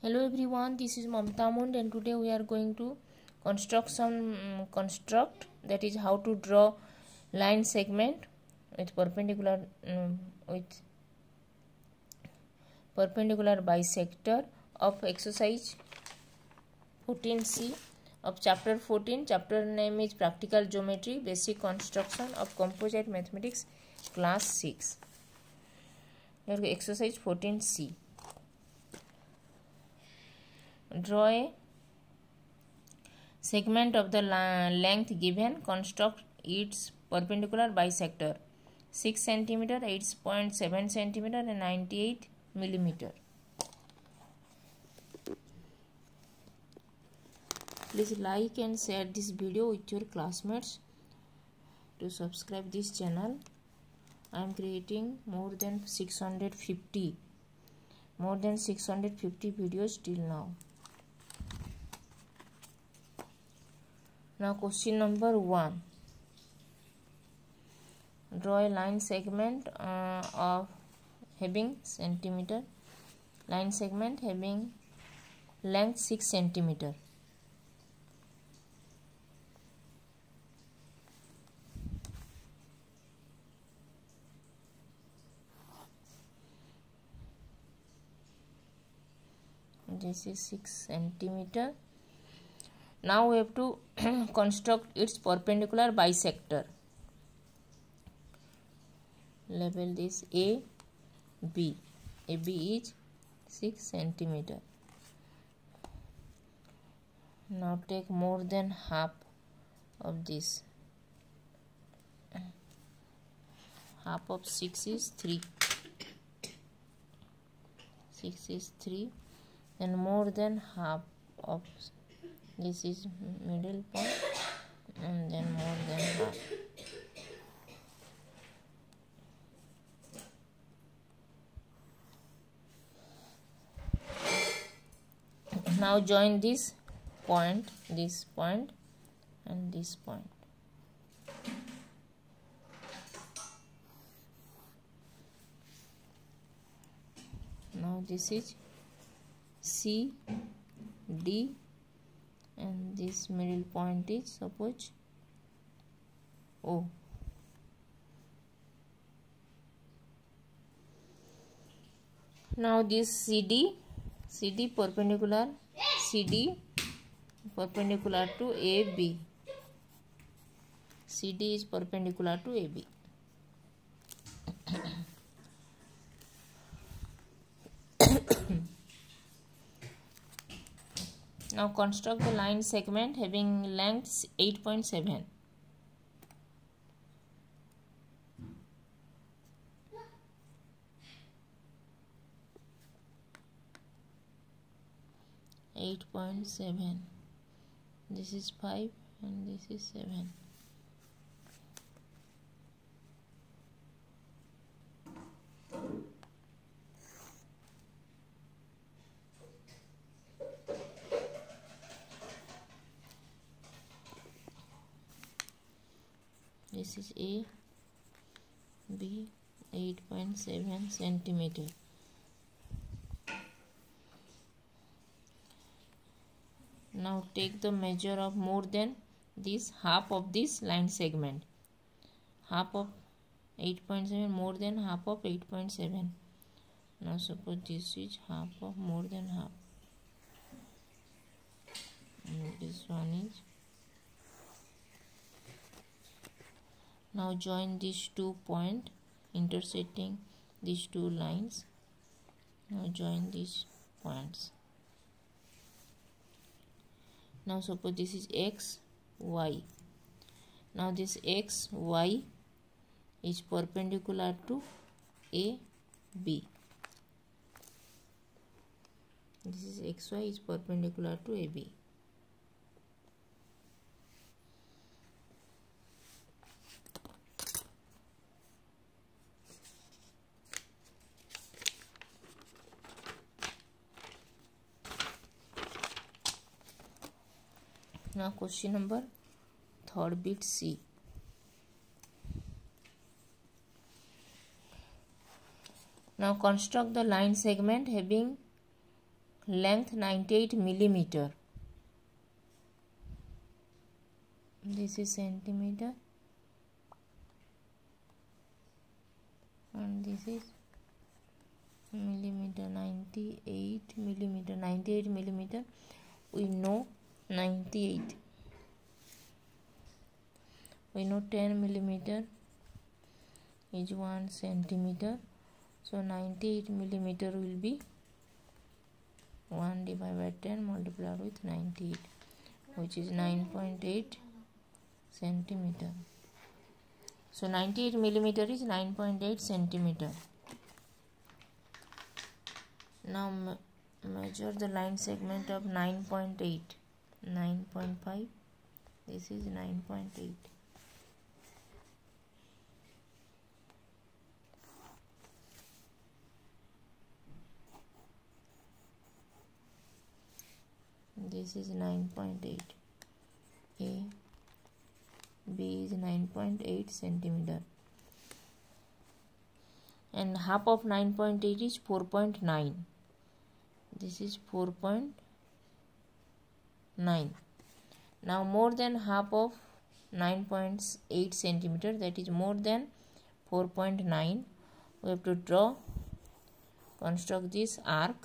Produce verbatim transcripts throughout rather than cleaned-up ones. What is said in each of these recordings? Hello everyone, this is Mamta Mund, and today we are going to construct some um, construct, that is how to draw line segment with perpendicular um, with perpendicular bisector of exercise fourteen C of chapter fourteen. Chapter name is Practical Geometry, Basic Construction of Composite Mathematics, Class six. Exercise fourteen C. Draw a segment of the length given, construct its perpendicular bisector six centimeters, eight point seven centimeters and ninety-eight millimeters. Please like and share this video with your classmates. To subscribe this channel, I am creating more than six hundred fifty more than six hundred fifty videos till now. Now question number one. Draw a line segment uh, of having centimeter. Line segment having length six centimeters. This is six centimeters. Now we have to construct its perpendicular bisector. Label this A, B. A, B is six centimeters. Now take more than half of this. Half of six is three. six is three. And more than half of this is middle point, and then more than half. Now join this point, this point, and this point. Now this is C, D, and this middle point is suppose O. Now this CD, CD perpendicular, CD perpendicular to A B. C D is perpendicular to A B. Now construct the line segment having length eight point seven. eight point seven. This is five and this is seven. This is A, B, eight point seven centimeter. Now take the measure of more than this half of this line segment. Half of eight point seven, more than half of eight point seven. Now suppose this is half of more than half. And this one is. Now join these two points intersecting these two lines. Now join these points. Now suppose this is X, Y. Now this X, Y is perpendicular to A, B. This is X, Y is perpendicular to A, B. Now question number third, bit C. Now construct the line segment having length ninety-eight millimeter. This is centimeter and this is millimeter. Ninety-eight millimeter, ninety-eight millimeter, we know ninety-eight, we know ten millimeter is one centimeter, so ninety-eight millimeter will be one divided by ten multiplied with ninety-eight, which is nine point eight centimeter. So ninety-eight millimeter is nine point eight centimeter. Now me measure the line segment of nine point eight, nine point five, this is nine point eight. This is nine point eight. A, B is nine point eight centimeter. And half of nine point eight is four point nine. This is four point nine. Now more than half of nine point eight centimeter, that is more than four point nine. We have to draw, construct this arc.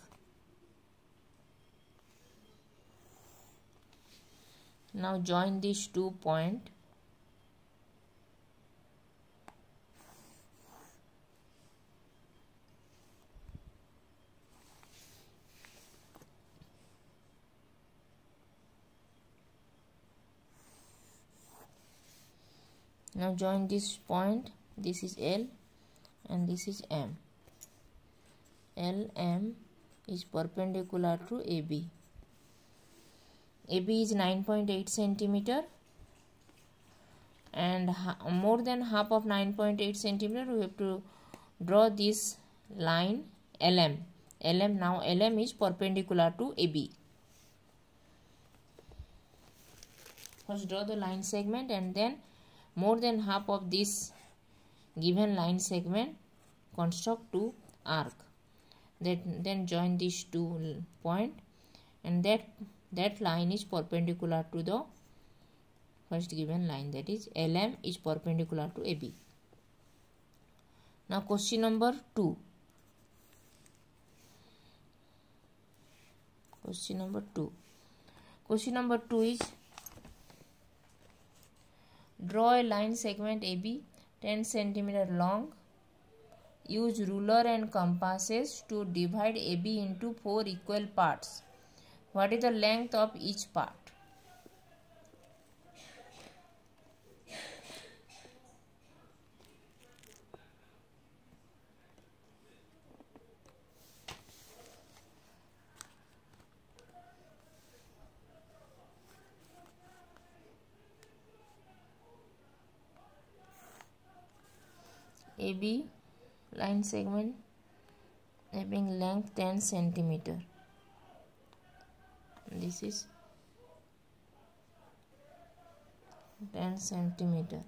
Now join these two points. Now join this point. This is L and this is M. L M is perpendicular to A B. A B is nine point eight centimeter, and more than half of nine point eight centimeter, we have to draw this line L M. L M, now L M is perpendicular to A B. First draw the line segment, and then more than half of this given line segment construct two arc. Then, then join these two point, and that that line is perpendicular to the first given line, that is L M is perpendicular to A B. Now question number two. Question number two. Question number two is draw a line segment A B ten centimeter long. Use ruler and compasses to divide A B into four equal parts. What is the length of each part? A B line segment having length ten centimeter. This is ten centimeter.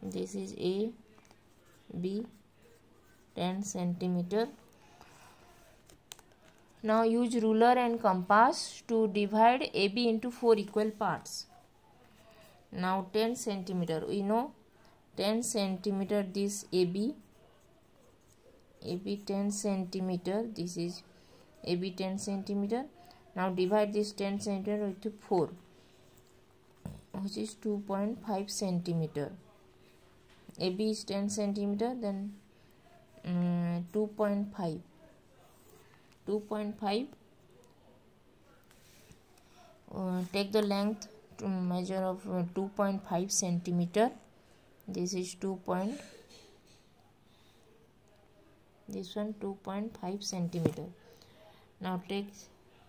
This is A, B, ten centimeter. Now use ruler and compass to divide A B into four equal parts. Now ten centimeter, we know ten centimeter this A B. A B ten centimeter, this is A B ten centimeter. Now divide this ten centimeter into four, which is two point five centimeter. A B is ten centimeter, then um, two point five. two point five. Uh, take the length to measure of uh, two point five centimeter. This is two point five. This one two point five centimeter. Now take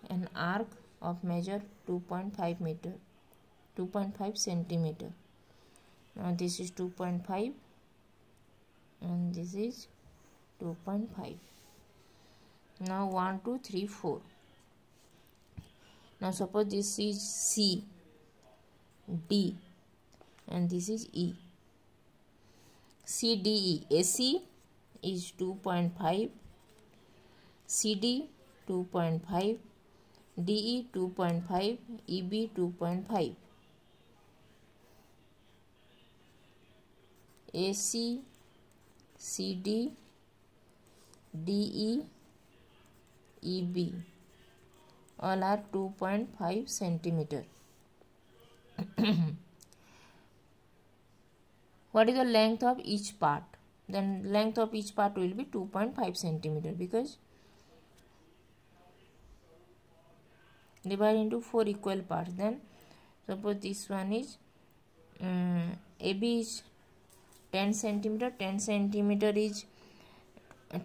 an arc of measure two point five meter, two point five centimeter. Now this is two point five and this is two point five. Now one, two, three, four. Now suppose this is C, D, and this is E. C D E. A C is two point five, C D two point five, D E two point five, E B two point five, A C, C D, D E, E B all are two point five centimeter. What is the length of each part? Then length of each part will be two point five centimeter, because divide into four equal parts. Then suppose this one is um, A B is ten centimeter, ten centimeter is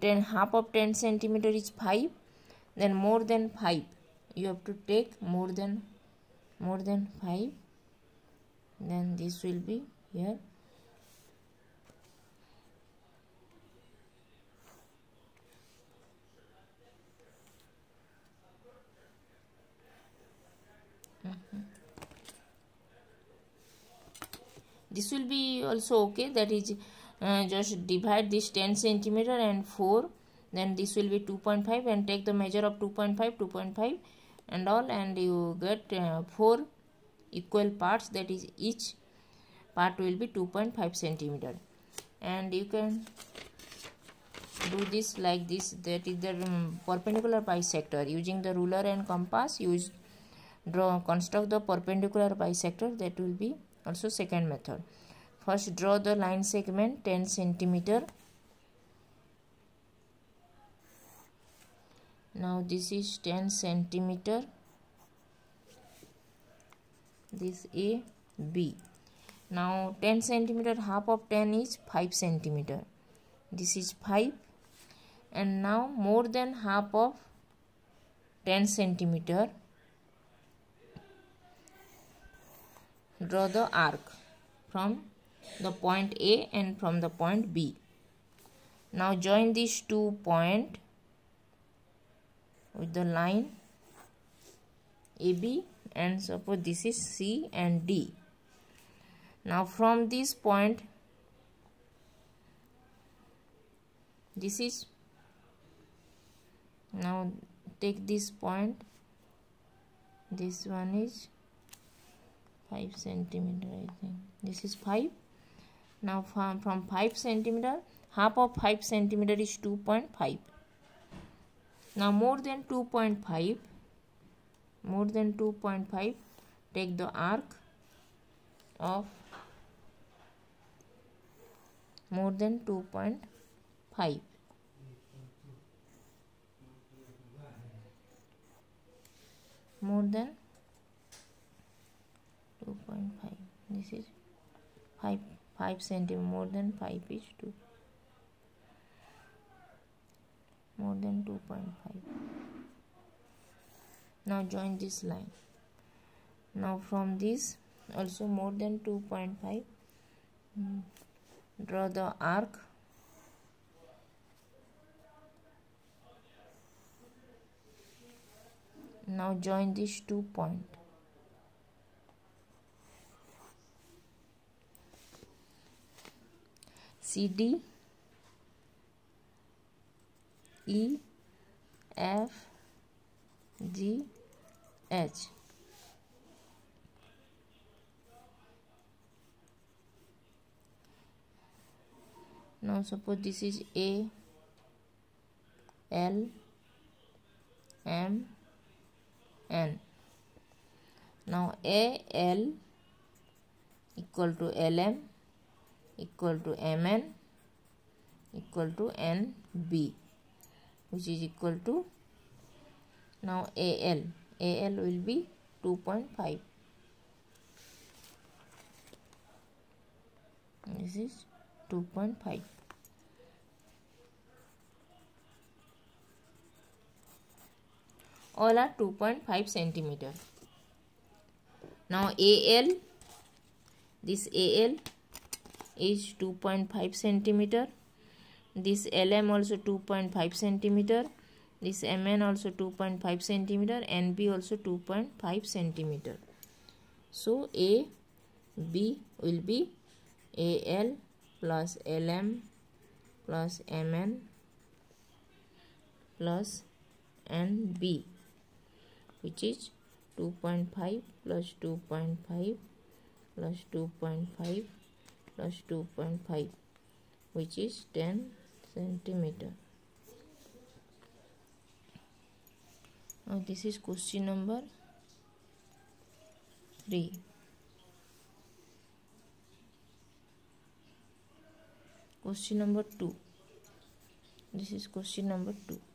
ten, half of ten centimeter is five, then more than five you have to take more than more than five, then this will be here mm-hmm. This will be also okay, that is uh, just divide this ten centimeter and four, then this will be two point five, and take the measure of two point five, two point five and all, and you get uh, four equal parts, that is each part will be two point five centimeter. And you can do this like this, that is the um, perpendicular bisector. Using the ruler and compass, use draw construct the perpendicular bisector. That will be also second method. First draw the line segment ten centimeter. Now this is ten centimeter, this A, B. Now ten centimeter, half of ten is five centimeter, this is five, and now more than half of ten centimeter, draw the arc from the point A and from the point B. Now join these two points with the line A B, and suppose this is C and D. Now from this point, this is, now take this point, this one is five centimeter, I think this is five. Now from, from five centimeter, half of five centimeter is two point five. Now more than two point five, more than two point five, take the arc of more than two point five. More than two point five. This is five, five centimeter, more than five is two. More than two point five. Now join this line. Now from this also more than two point five, mm. draw the arc . Now join these two points. C D, E, F, G, H. Now suppose this is A, L, M, N. Now A, L equal to L, M equal to M, N equal to N, B, which is equal to, now A L, A L will be two point five, this is two point five. All are two point five centimeter. Now A L, this A L is two point five centimeter. This L M also two point five centimeter, this M N also two point five centimeter, N B also two point five centimeter. So A, B will be A L plus L M plus mn plus nb, which is two point five plus two point five plus two point five plus two point five, which is ten centimeter. Now this is question number three. Question number two. This is question number two.